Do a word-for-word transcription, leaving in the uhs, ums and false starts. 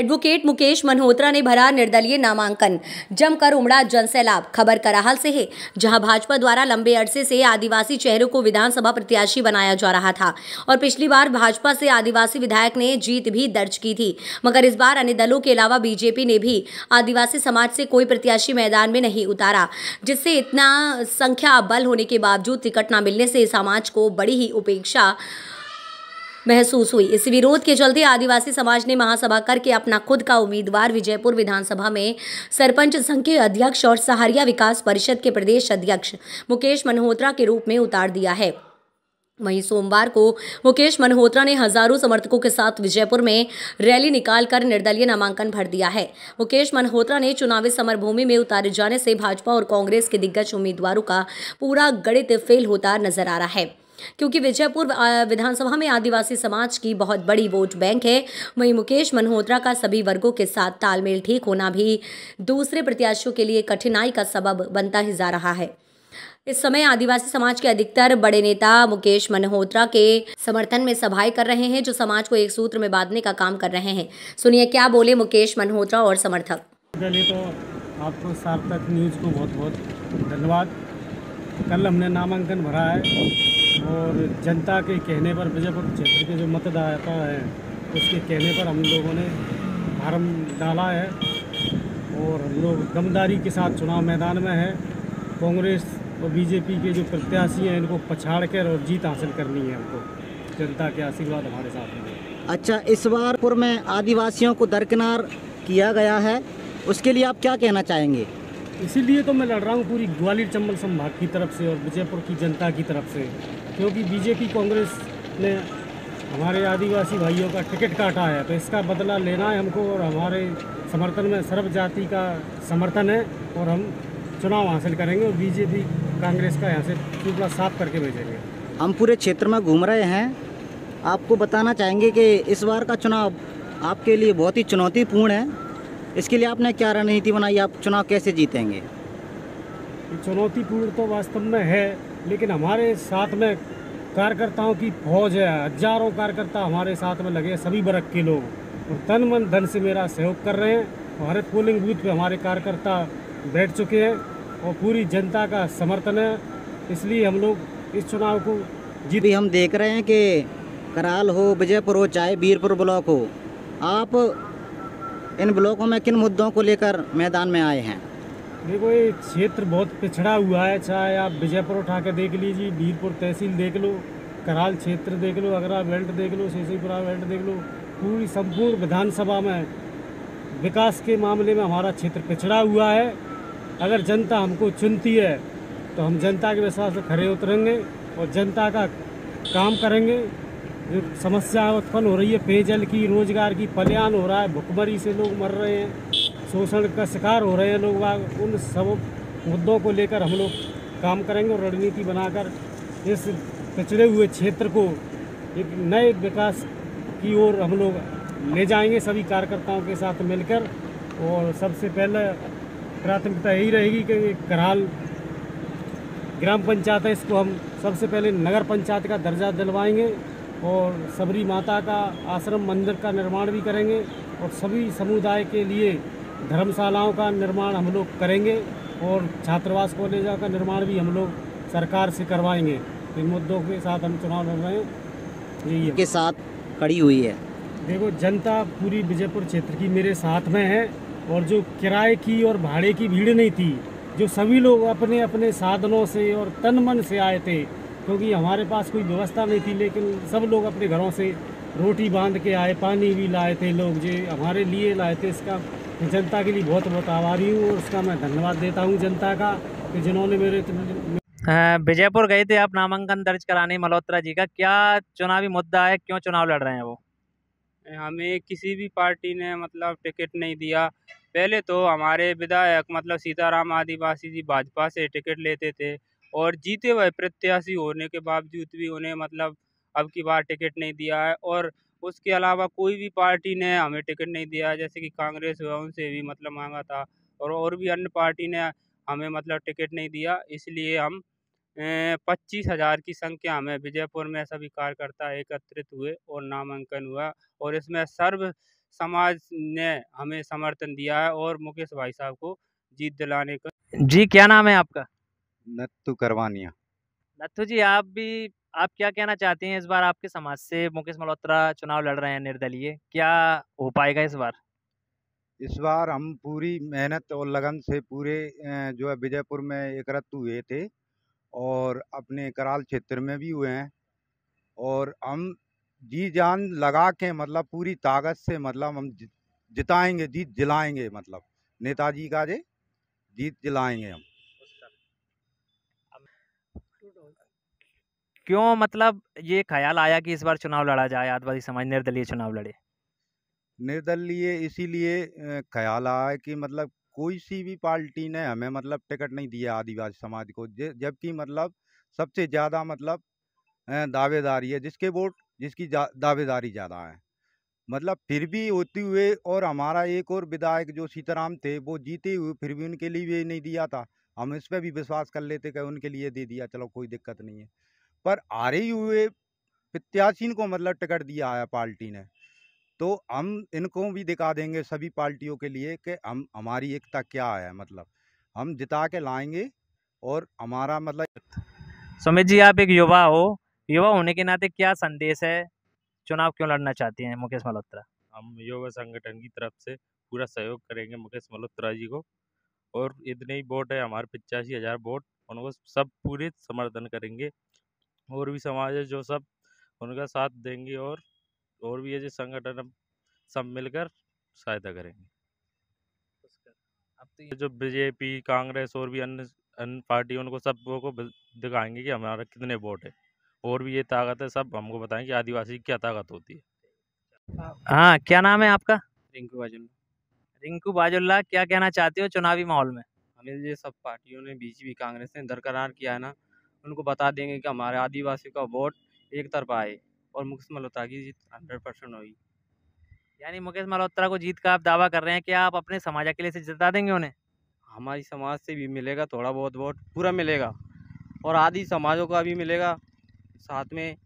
Advocate Mukesh Malhotra ने भरा निर्दलीय नामांकन, जमकर उमड़ा जनसैलाब। खबर कराहल से है, जहां भाजपा द्वारा लंबे अरसे से आदिवासी चेहरों को विधानसभा प्रत्याशी बनाया जा रहा था और पिछली बार भाजपा से आदिवासी विधायक ने जीत भी दर्ज की थी, मगर इस बार अन्य दलों के अलावा बीजेपी ने भी आदिवासी समाज से कोई प्रत्याशी मैदान में नहीं उतारा, जिससे इतना संख्या बल होने के बावजूद टिकट न मिलने से समाज को बड़ी ही उपेक्षा महसूस हुई। इस विरोध के चलते आदिवासी समाज ने महासभा करके अपना खुद का उम्मीदवार विजयपुर विधानसभा में सरपंच संघ के अध्यक्ष और सहारिया विकास परिषद के प्रदेश अध्यक्ष मुकेश मल्होत्रा के रूप में उतार दिया है। वहीं सोमवार को मुकेश मल्होत्रा ने हजारों समर्थकों के साथ विजयपुर में रैली निकालकर निर्दलीय नामांकन भर दिया है। मुकेश मल्होत्रा ने चुनावी समरभूमि में उतारे जाने से भाजपा और कांग्रेस के दिग्गज उम्मीदवारों का पूरा गणित फेल होता नजर आ रहा है, क्योंकि विजयपुर विधानसभा में आदिवासी समाज की बहुत बड़ी वोट बैंक है। वहीं मुकेश मल्होत्रा का सभी वर्गों के साथ तालमेल ठीक होना भी दूसरे प्रत्याशियों के लिए कठिनाई का सबब बनता ही जा रहा है। इस समय आदिवासी समाज के अधिकतर बड़े नेता मुकेश मल्होत्रा के समर्थन में सभाएं कर रहे हैं, जो समाज को एक सूत्र में बांधने का काम कर रहे हैं। सुनिए क्या बोले मुकेश मल्होत्रा और समर्थक। तो आपको सार्थक न्यूज़ को बहुत बहुत धन्यवाद। कल हमने नामांकन भरा है और जनता के कहने पर विजयपुर क्षेत्र के जो मतदाता हैं उसके कहने पर हम लोगों ने फार्म डाला है और हम लोग दमदारी के साथ चुनाव मैदान में हैं। कांग्रेस और बीजेपी के जो प्रत्याशी हैं इनको पछाड़ कर और जीत हासिल करनी है हमको। जनता के आशीर्वाद हमारे साथ हैं। अच्छा, इस बार पुर में आदिवासियों को दरकिनार किया गया है, उसके लिए आप क्या कहना चाहेंगे? इसीलिए तो मैं लड़ रहा हूँ पूरी ग्वालियर चंबल संभाग की तरफ से और विजयपुर की जनता की तरफ से, क्योंकि बीजेपी कांग्रेस ने हमारे आदिवासी भाइयों का टिकट काटा है, तो इसका बदला लेना है हमको। और हमारे समर्थन में सर्व जाति का समर्थन है और हम चुनाव हासिल करेंगे और बीजेपी कांग्रेस का यहाँ से टुकड़ा साफ करके भेजेंगे। हम पूरे क्षेत्र में घूम रहे हैं, आपको बताना चाहेंगे कि इस बार का चुनाव आपके लिए बहुत ही चुनौतीपूर्ण है, इसके लिए आपने क्या रणनीति बनाई, आप चुनाव कैसे जीतेंगे? चुनौतीपूर्ण तो वास्तव में है, लेकिन हमारे साथ में कार्यकर्ताओं की फौज है, हजारों कार्यकर्ता हमारे साथ में लगे, सभी वर्ग के लोग और तन मन धन से मेरा सहयोग कर रहे हैं और हर पोलिंग बूथ पे हमारे कार्यकर्ता बैठ चुके हैं और पूरी जनता का समर्थन है, इसलिए हम लोग इस चुनाव को जीत। हम देख रहे हैं कि कराल हो, विजयपुर हो, चाहे वीरपुर ब्लॉक हो, आप इन ब्लॉकों में किन मुद्दों को लेकर मैदान में आए हैं? देखो, ये क्षेत्र बहुत पिछड़ा हुआ है, चाहे आप विजयपुर उठा के देख लीजिए, वीरपुर तहसील देख लो, कराल क्षेत्र देख लो, अगरा बेल्ट देख लो, शेषीपुरा बेल्ट देख लो, पूरी संपूर्ण विधानसभा में विकास के मामले में हमारा क्षेत्र पिछड़ा हुआ है। अगर जनता हमको चुनती है तो हम जनता के विश्वास से खड़े उतरेंगे और जनता का काम करेंगे। जो समस्या उत्पन्न हो रही है पेयजल की, रोजगार की, पलायन हो रहा है, भुखमरी से लोग मर रहे हैं, शोषण का शिकार हो रहे हैं लोग, उन सब मुद्दों को लेकर हम लोग काम करेंगे और रणनीति बनाकर इस पिछड़े हुए क्षेत्र को एक नए विकास की ओर हम लोग ले जाएंगे सभी कार्यकर्ताओं के साथ मिलकर। और सबसे पहले प्राथमिकता यही रहेगी कि कराल ग्राम पंचायत है, इसको हम सबसे पहले नगर पंचायत का दर्जा दिलवाएंगे और सबरी माता का आश्रम मंदिर का निर्माण भी करेंगे और सभी समुदाय के लिए धर्मशालाओं का निर्माण हम लोग करेंगे और छात्रावास कॉलेजों का निर्माण भी हम लोग सरकार से करवाएंगे। इन मुद्दों के साथ हम चुनाव लड़ रहे हैं, यही के साथ खड़ी हुई है। देखो, जनता पूरी विजयपुर क्षेत्र की मेरे साथ में है और जो किराए की और भाड़े की भीड़ नहीं थी, जो सभी लोग अपने अपने साधनों से और तन मन से आए थे, क्योंकि हमारे पास कोई व्यवस्था नहीं थी, लेकिन सब लोग अपने घरों से रोटी बांध के आए, पानी भी लाए थे लोग, जो हमारे लिए लाए थे। इसका जनता के लिए बहुत बहुत आभारी हूँ और उसका मैं धन्यवाद देता हूँ जनता का कि जिन्होंने मेरे विजयपुर गए थे आप नामांकन दर्ज कराने। मल्होत्रा जी का क्या चुनावी मुद्दा है, क्यों चुनाव लड़ रहे हैं वो? हमें किसी भी पार्टी ने मतलब टिकट नहीं दिया। पहले तो हमारे विधायक मतलब सीताराम आदिवासी जी भाजपा से टिकट लेते थे और जीते हुए प्रत्याशी होने के बावजूद भी उन्हें मतलब अब की बार टिकट नहीं दिया है। और उसके अलावा कोई भी पार्टी ने हमें टिकट नहीं दिया है, जैसे कि कांग्रेस हुआ उनसे भी मतलब मांगा था और और भी अन्य पार्टी ने हमें मतलब टिकट नहीं दिया। इसलिए हम पच्चीस हज़ार की संख्या में विजयपुर में सभी कार्यकर्ता एकत्रित हुए और नामांकन हुआ और इसमें सर्व समाज ने हमें समर्थन दिया है और मुकेश भाई साहब को जीत दिलाने का। जी क्या नाम है आपका? नत्थू करवानिया। नत्थू जी आप भी आप क्या कहना चाहते हैं, इस बार आपके समाज से मुकेश मल्होत्रा चुनाव लड़ रहे हैं निर्दलीय, क्या हो पाएगा इस बार? इस बार हम पूरी मेहनत और लगन से पूरे जो है विजयपुर में एकत्र हुए थे और अपने कराल क्षेत्र में भी हुए हैं और हम जी जान लगा के मतलब पूरी ताकत से मतलब हम जिताएंगे, जीत दिलाएंगे, मतलब नेताजी का जे जीत दिलाएंगे हम। क्यों मतलब ये ख्याल आया कि इस बार चुनाव लड़ा जाए, आदिवासी समाज निर्दलीय चुनाव लड़े? निर्दलीय इसीलिए ख्याल आया कि मतलब कोई सी भी पार्टी ने हमें मतलब टिकट नहीं दिया आदिवासी समाज को, जबकि मतलब सबसे ज़्यादा मतलब दावेदारी है जिसके वोट जिसकी दावेदारी ज़्यादा है, मतलब फिर भी होते हुए। और हमारा एक और विधायक जो सीताराम थे वो जीते हुए फिर भी उनके लिए भी नहीं दिया था, हम इस पर भी विश्वास कर लेते कि उनके लिए दे दिया, चलो कोई दिक्कत नहीं है, पर आ रही हुए प्रत्याशी को मतलब टिकट दिया है पार्टी ने, तो हम इनको भी दिखा देंगे सभी पार्टियों के लिए कि हम हमारी एकता क्या है, मतलब हम जिता के लाएंगे। और हमारा मतलब सुमित जी आप एक युवा हो, युवा होने के नाते क्या संदेश है, चुनाव क्यों लड़ना चाहते हैं मुकेश मल्होत्रा? हम युवा संगठन की तरफ से पूरा सहयोग करेंगे मुकेश मल्होत्रा जी को, और इतने ही वोट है हमारे पचासी हज़ार वोट, उनको सब पूरे समर्थन करेंगे और भी समाज है जो सब उनका साथ देंगे और और भी ये संगठन सब मिलकर सहायता करेंगे। अब तो जो बीजेपी कांग्रेस और भी अन्य अन्य पार्टी उनको सब को दिखाएंगे कि हमारा कितने वोट है और भी ये ताकत है, सब हमको बताएंगे कि आदिवासी क्या ताकत होती है। हाँ क्या नाम है आपका? रिंकू बाजुल्ला। रिंकू बाजुल्ला क्या कहना चाहते हो चुनावी माहौल में? हमें ये सब पार्टियों ने बीजेपी कांग्रेस ने दरकरार किया है ना, उनको बता देंगे कि हमारे आदिवासियों का वोट एक तरफा आए और मुकेश मल्होत्रा की जीत हंड्रेड परसेंट होगी। यानी मुकेश मल्होत्रा को जीत का आप दावा कर रहे हैं, कि आप अपने समाज के लिए से जिता देंगे उन्हें? हमारी समाज से भी मिलेगा थोड़ा बहुत वोट, पूरा मिलेगा और आदि समाजों का भी मिलेगा, साथ में